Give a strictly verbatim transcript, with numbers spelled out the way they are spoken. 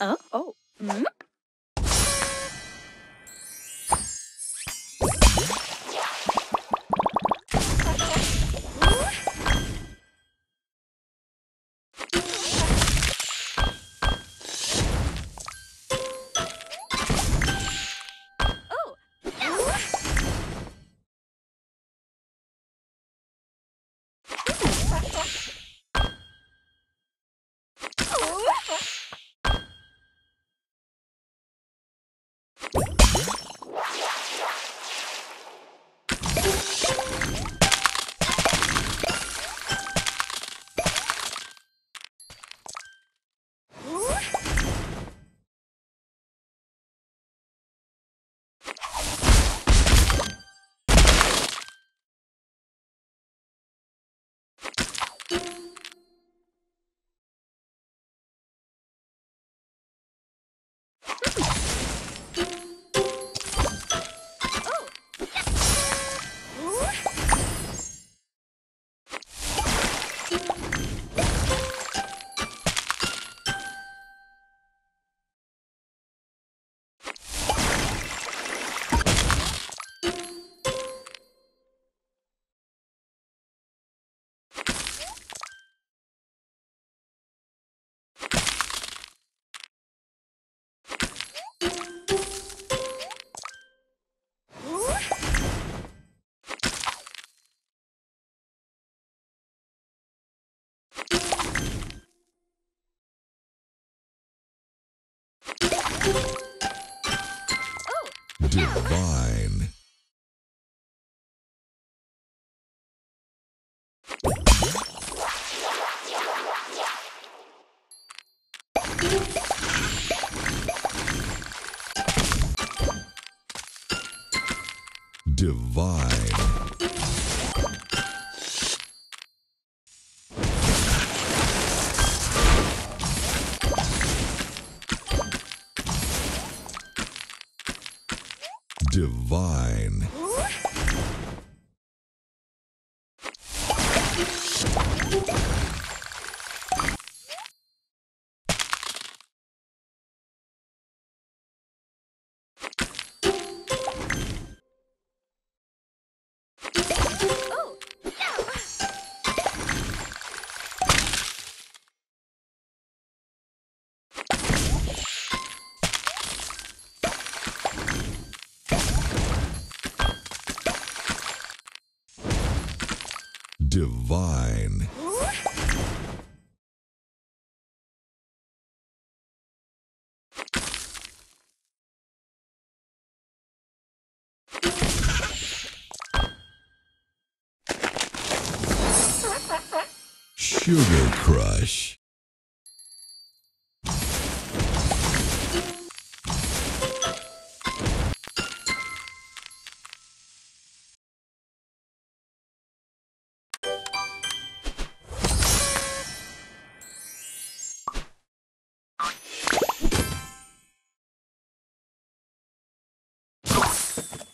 Oh, oh. Mm-hmm. Divine. Divine. Divine. Divine. Sugar Crush. You